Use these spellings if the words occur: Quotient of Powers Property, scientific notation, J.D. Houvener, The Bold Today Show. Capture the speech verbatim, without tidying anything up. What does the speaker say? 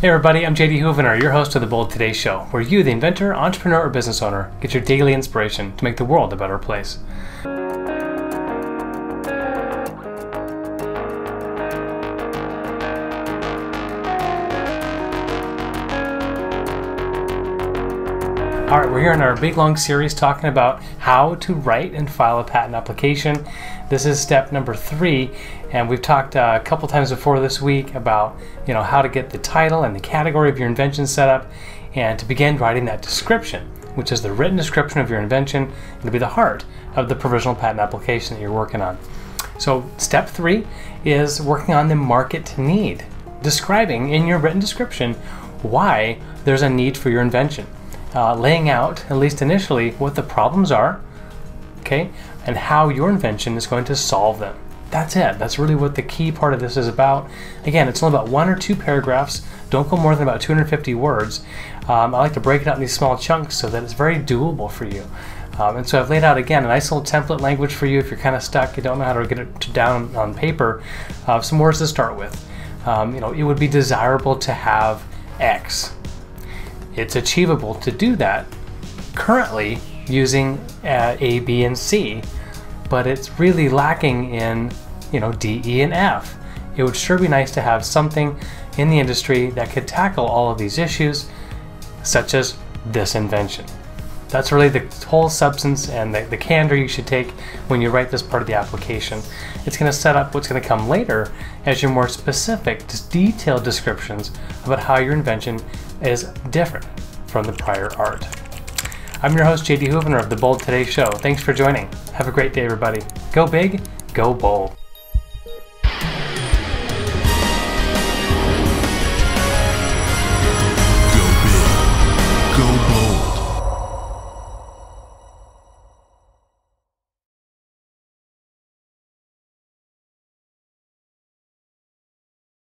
Hey everybody, I'm J D. Houvener, your host of The Bold Today Show, where you, the inventor, entrepreneur, or business owner, get your daily inspiration to make the world a better place. All right, we're here in our big long series talking about how to write and file a patent application. This is step number three, and we've talked uh, a couple times before this week about you know how to get the title and the category of your invention set up, and to begin writing that description, which is the written description of your invention. It'll be the heart of the provisional patent application that you're working on. So step three is working on the market need, describing in your written description why there's a need for your invention. Uh, laying out, at least initially, what the problems are, okay, and how your invention is going to solve them. That's it. That's really what the key part of this is about. Again, it's only about one or two paragraphs. Don't go more than about two hundred fifty words. Um, I like to break it out in these small chunks so that it's very doable for you. Um, and so I've laid out, again, a nice little template language for you if you're kind of stuck, you don't know how to get it down on paper, uh, some words to start with. Um, you know, it would be desirable to have X. It's achievable to do that currently using uh, A, B, and C, but it's really lacking in, you know, D, E, and F. It would sure be nice to have something in the industry that could tackle all of these issues, such as this invention. That's really the whole substance and the, the candor you should take when you write this part of the application. It's going to set up what's going to come later as your more specific, detailed descriptions about how your invention is different from the prior art. I'm your host, J D. Houvener of The Bold Today Show. Thanks for joining. Have a great day, everybody. Go big, go bold.